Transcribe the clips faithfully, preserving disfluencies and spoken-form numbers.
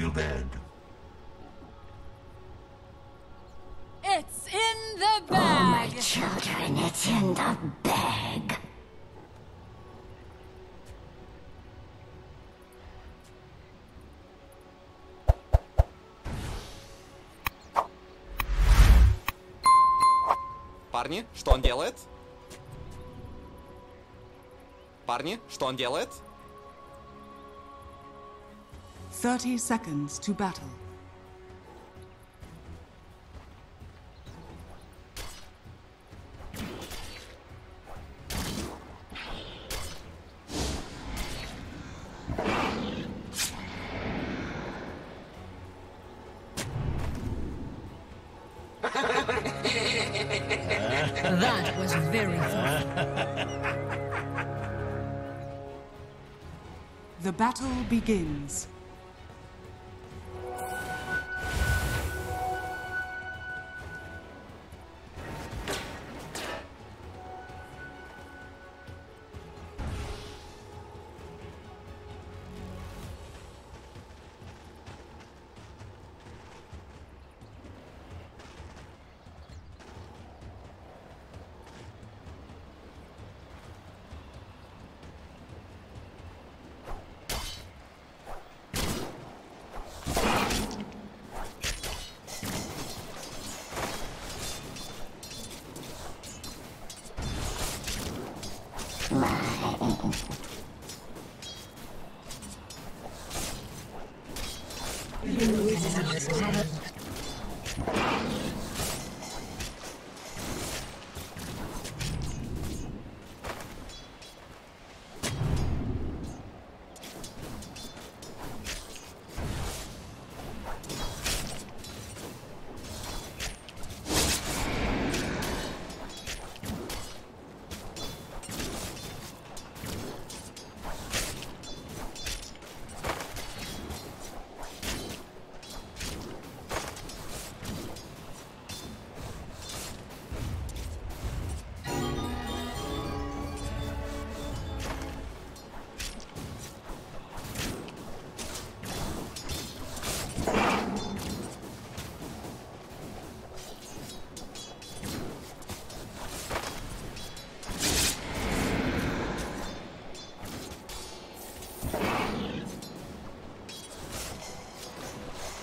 feel bad. It's in the bag! Oh, my children, it's in the bag. Парни, что он делает? Парни, что он делает? Thirty seconds to battle. That was very fun. The battle begins.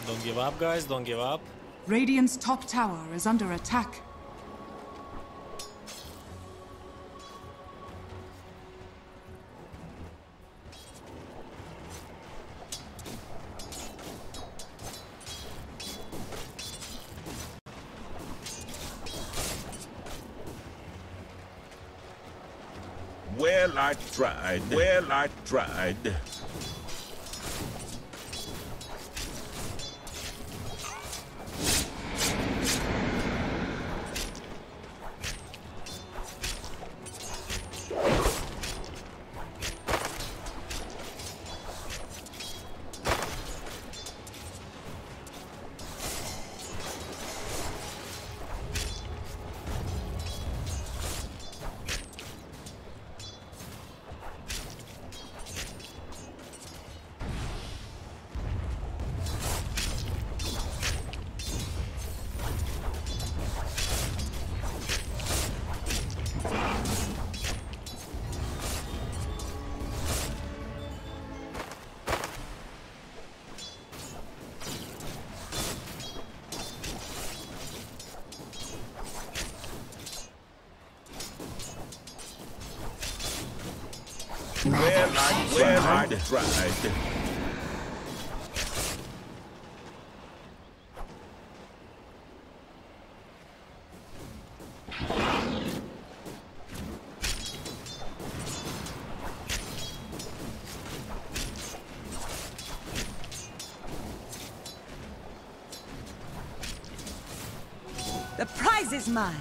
Don't give up, guys, don't give up. Radiant's top tower is under attack. Well, I tried. Well, I tried. Well, I, well, I tried. The prize is mine.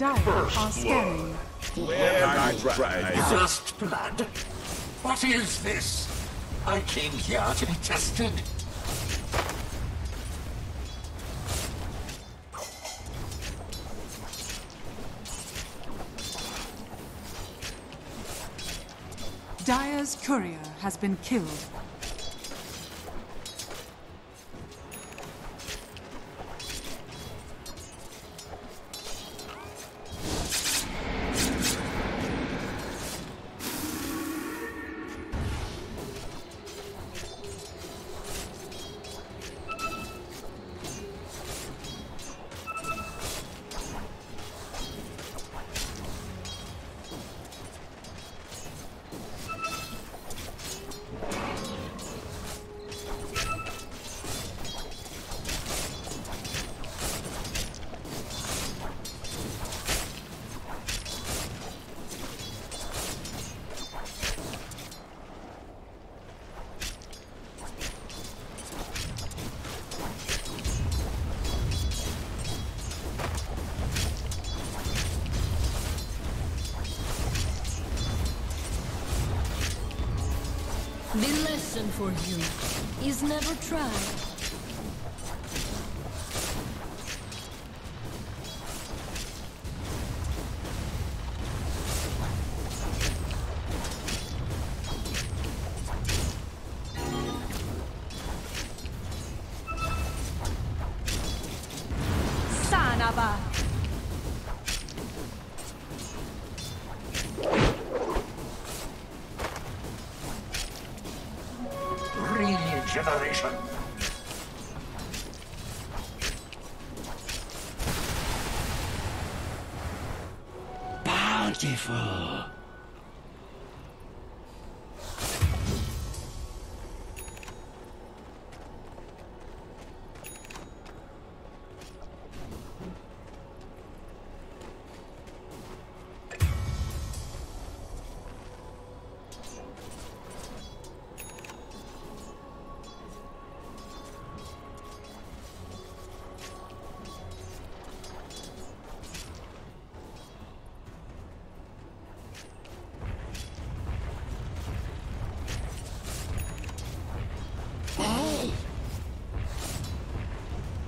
Dire are scanning. Where I tried first blood. What is this? I came here to be tested. Dire's courier has been killed. The lesson for you is never tried. Sanaba. Generation. Bountiful.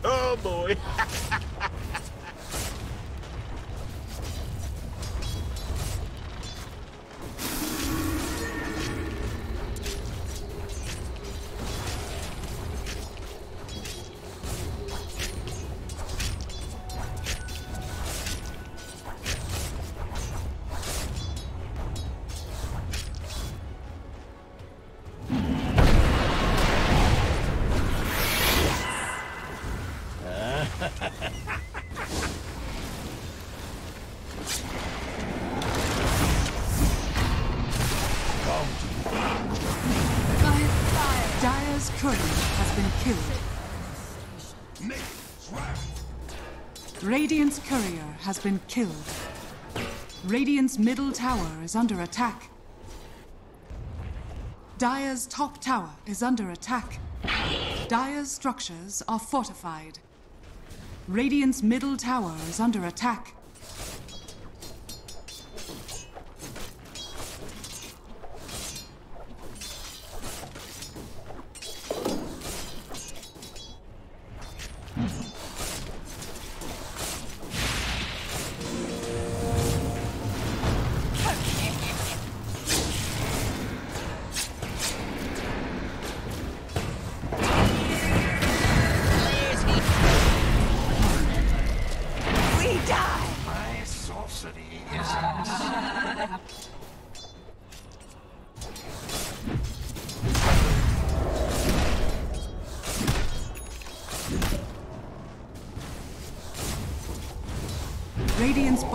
Oh boy. Dire's courier has been killed. Radiant's courier has been killed. Radiant's middle tower is under attack. Dire's top tower is under attack. Dire's structures are fortified. Radiant's middle tower is under attack. Radiant's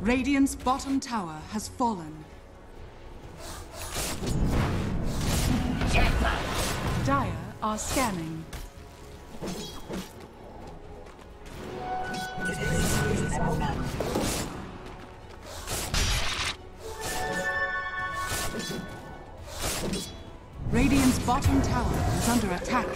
Radiant's bottom tower has fallen. Dire are scanning. Radiant's bottom tower is under attack.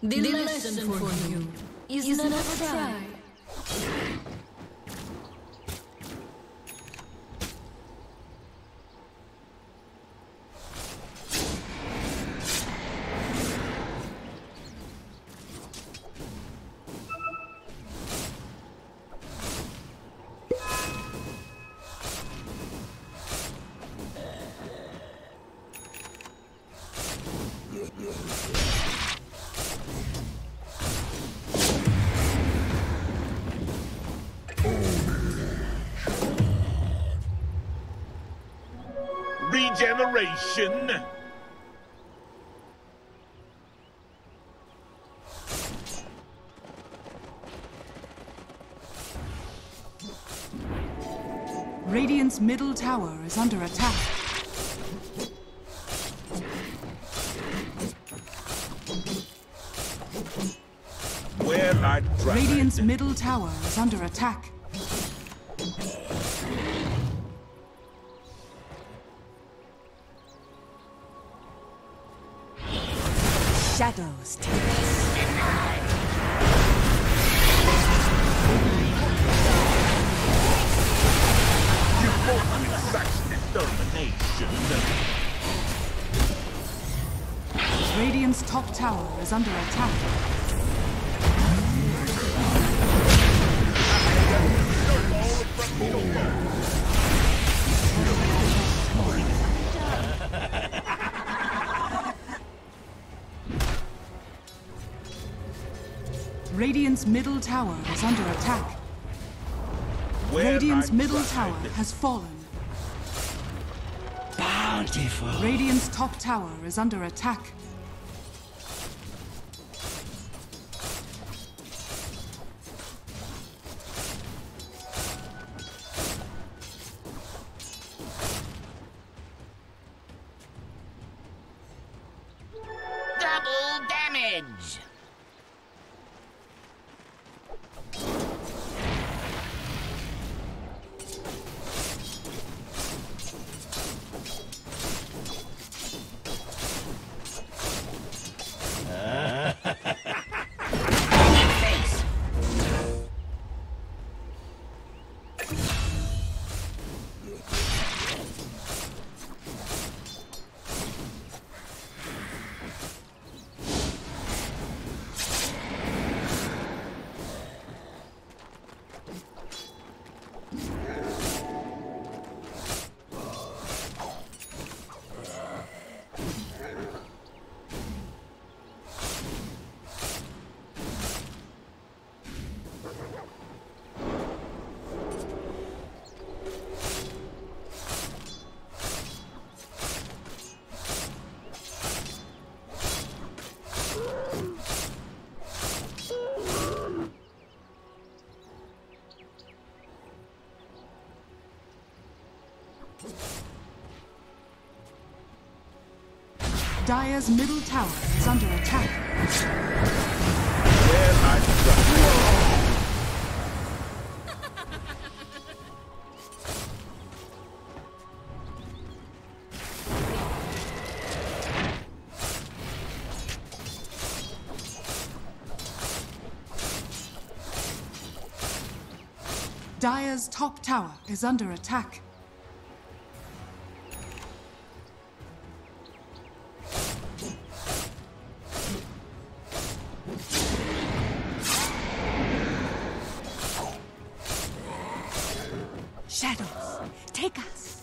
The lesson for you is not try. Generation. Radiant's middle tower is under attack. Where I tried. Radiant's middle tower is under attack. Shadows take us. You both with such determination. Radiant's top tower is under attack. Radiant's middle tower is under attack. Where Radiant's middle tower has fallen. Bountiful. Radiant's top tower is under attack. Double damage. Dire's middle tower is under attack. Dire's top tower is under attack. Shadows, take us.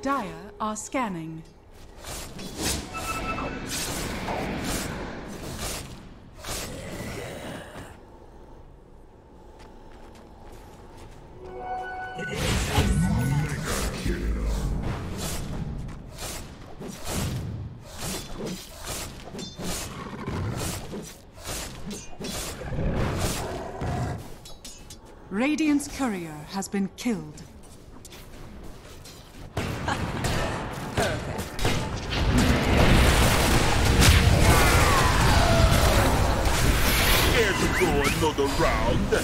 Dire are scanning. Radiant's courier has been killed. Care to go another round?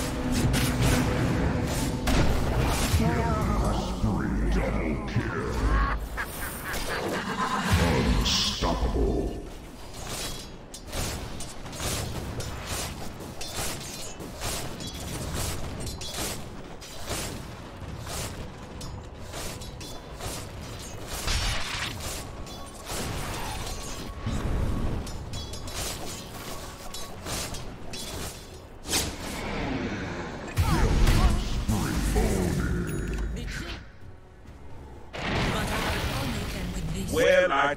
Three double kill. Unstoppable. Well, I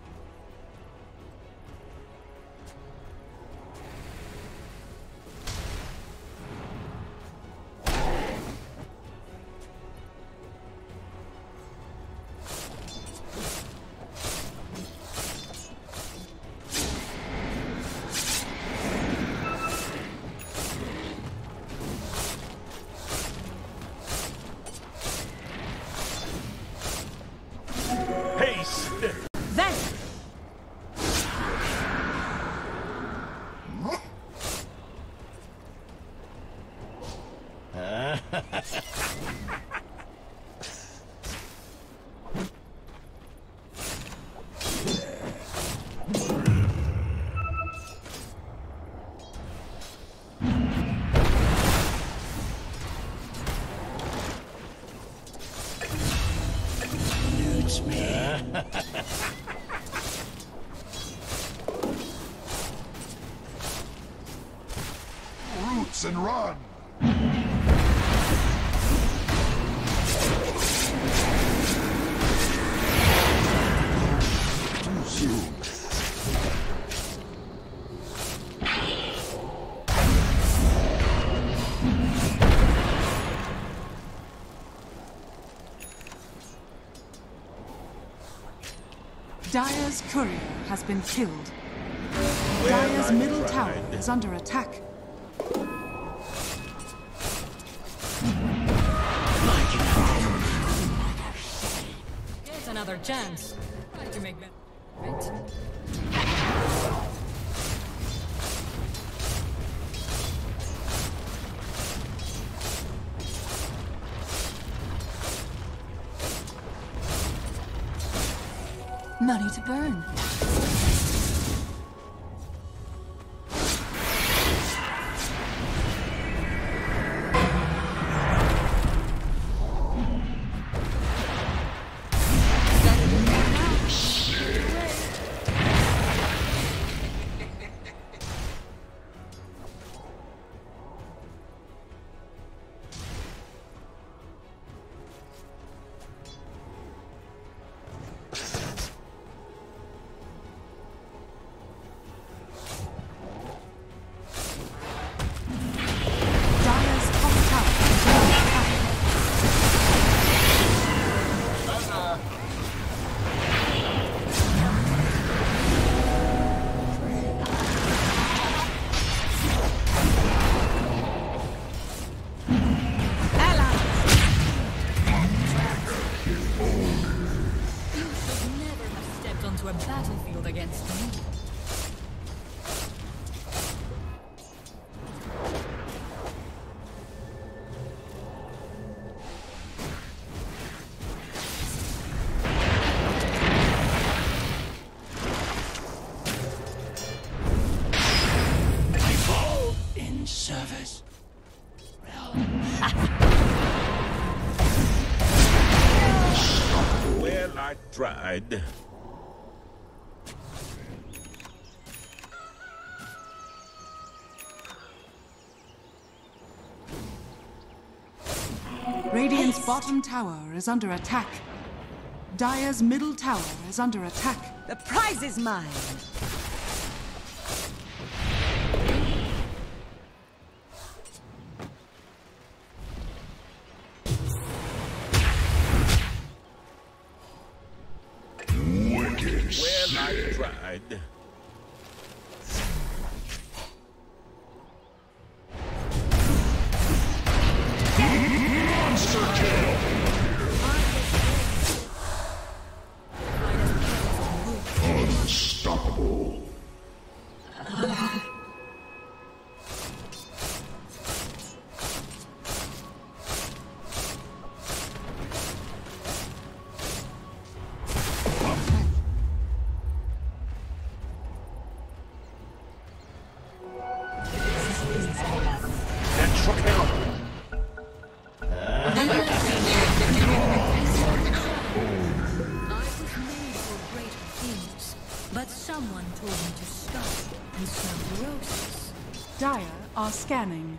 Roots and run. Dire's courier has been killed. Dire's middle tower is under attack. Here's another chance. Glad you make that right. Money to burn. onto a battlefield against me. Tried. Radiant's bottom tower is under attack. Dire's middle tower is under attack. The prize is mine! Scanning.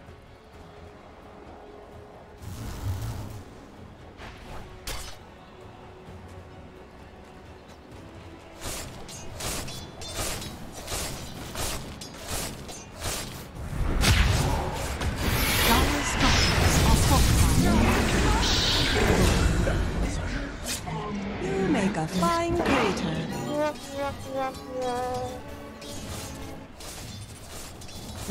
You make a fine crater.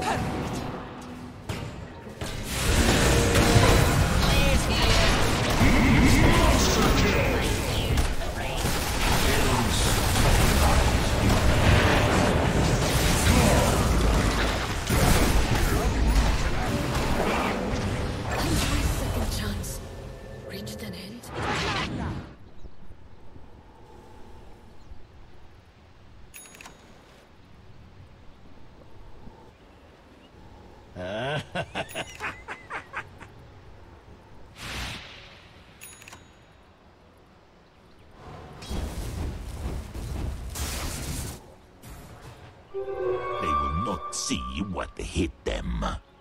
Perfect. Monster kill. Second chance. Reached an end. See what hit them. Monster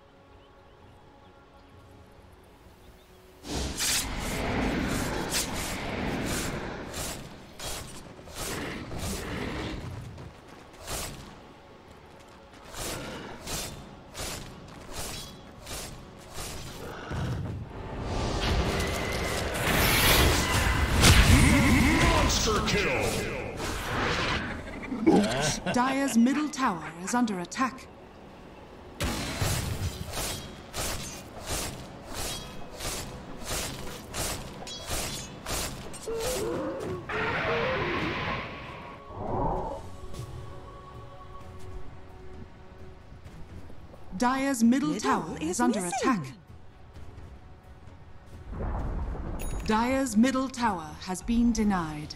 kill. Dire's middle tower is under attack. Dire's middle, middle tower is, is under missing. attack. Dire's middle tower has been denied.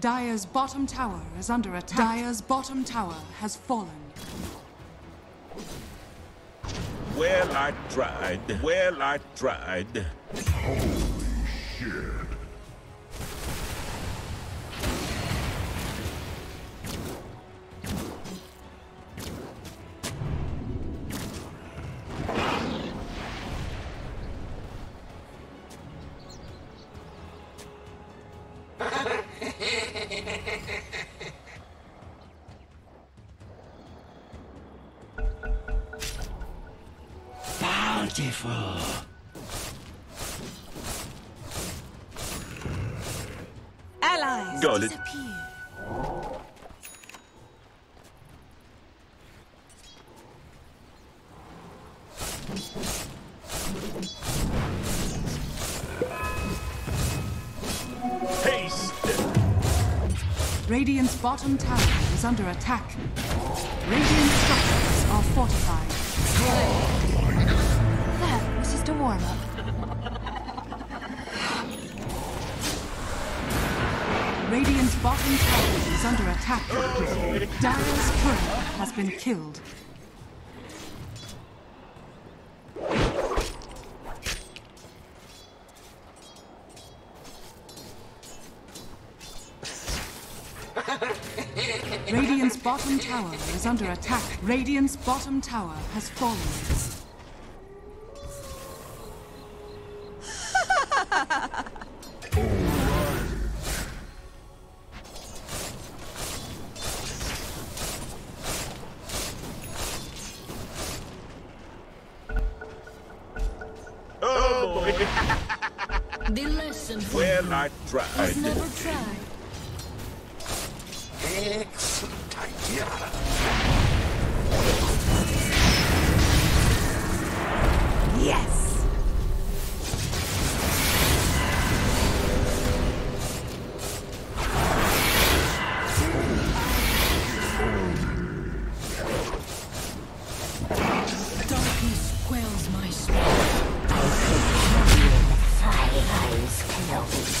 Dire's bottom tower is under attack. Dire's bottom tower has fallen. Well, I tried. Well, I tried. Holy shit. Got it. Radiant's bottom tower is under attack. Radiant structures are fortified. That was just a warm-up. Radiant's bottom tower is under attack. Dire's turret has been killed. Radiant's bottom tower is under attack. Radiant's bottom tower has fallen. Oh boy! The lesson for well, I tried. I've never tried. Excellent idea. Yes. Darkness quells my spirit. I could kill you with fire eyes closed.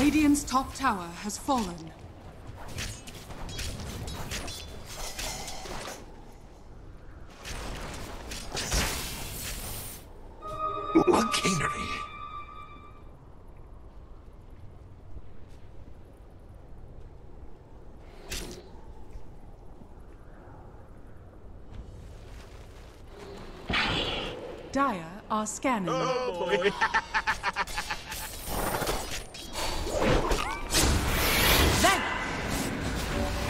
Radiant's top tower has fallen. Chicanery. Dire are scanning. Oh boy.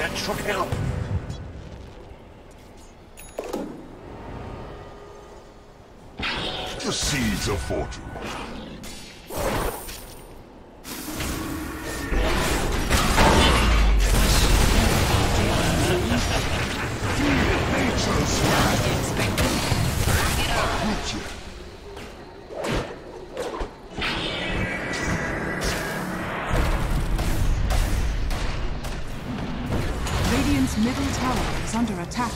That should help. The seeds of fortune. Nature's wrath. Nature. Middle tower is under attack.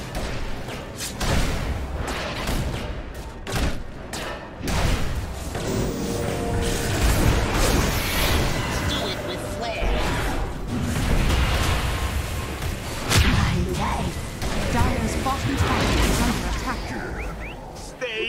Do it with flair. My life. Dire's bottom tower is under attack. Stay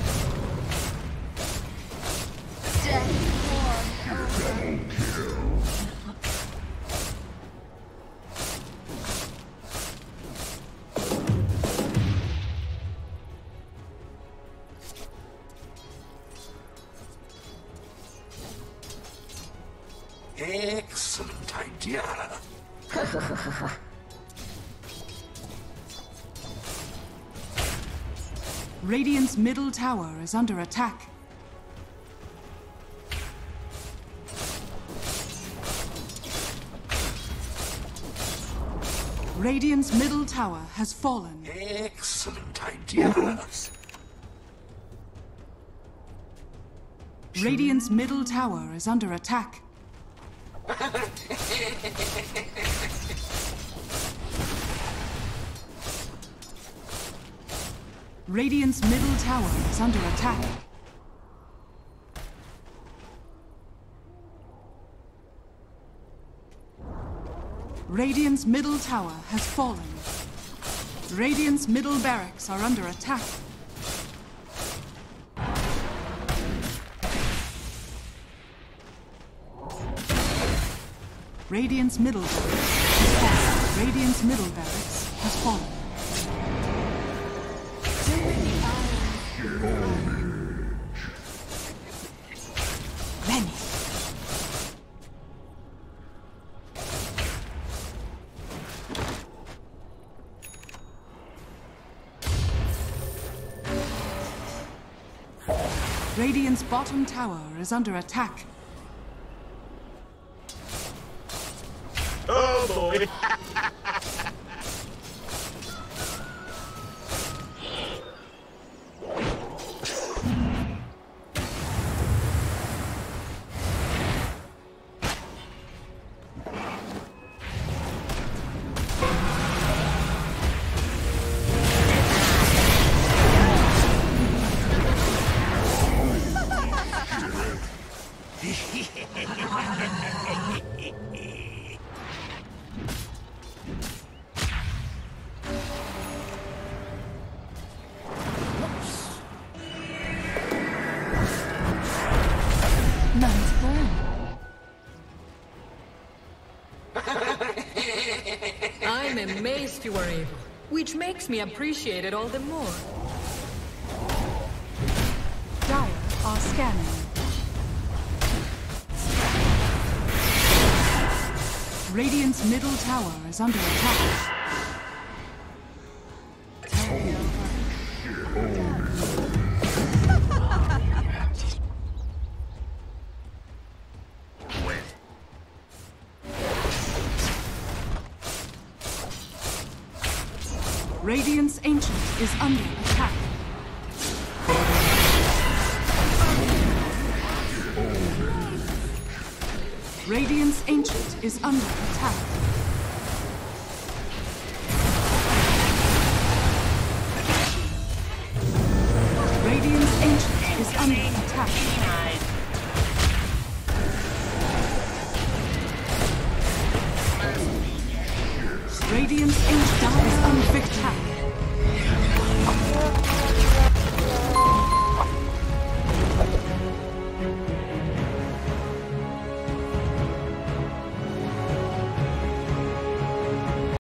Excellent idea. Radiant's middle tower is under attack. Radiant's middle tower has fallen. Excellent idea. Radiant's middle tower is under attack. Radiant's middle tower is under attack. Radiant's middle tower has fallen. Radiant's middle barracks are under attack. Radiant's middle barracks. Radiant's middle barracks has fallen. Radiant's bottom tower is under attack. Oh boy! I'm amazed you are able, which makes me appreciate it all the more. Dire are scanning. Radiant's middle tower is under attack. Radiant's Ancient is under attack. Radiant's Ancient is under attack.